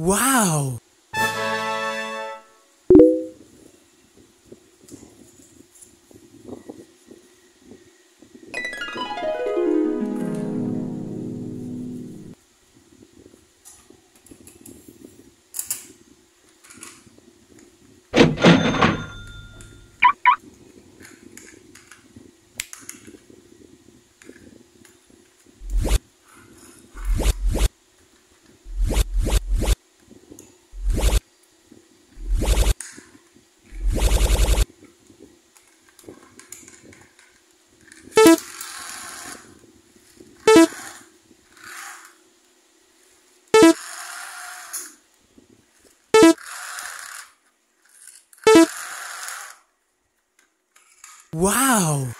Wow! Wow!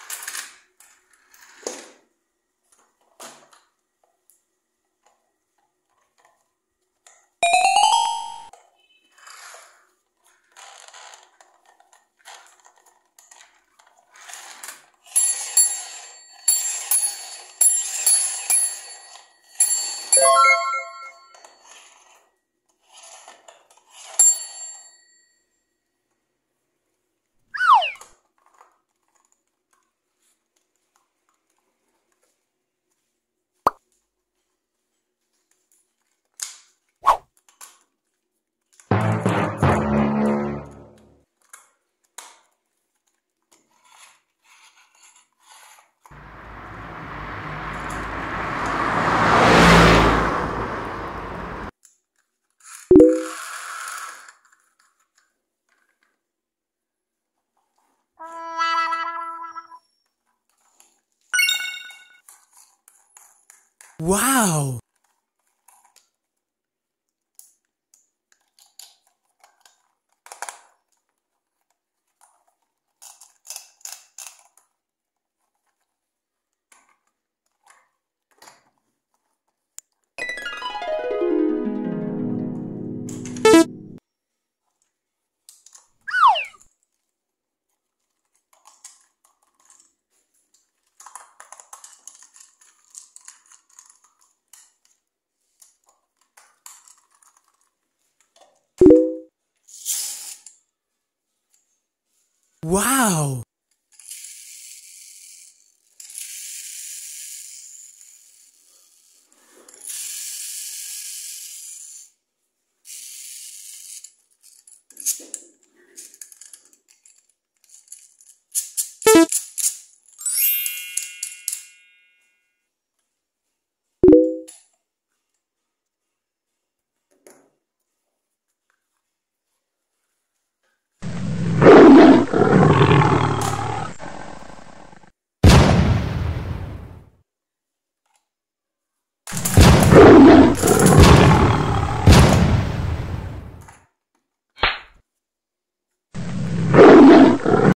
Wow! Wow!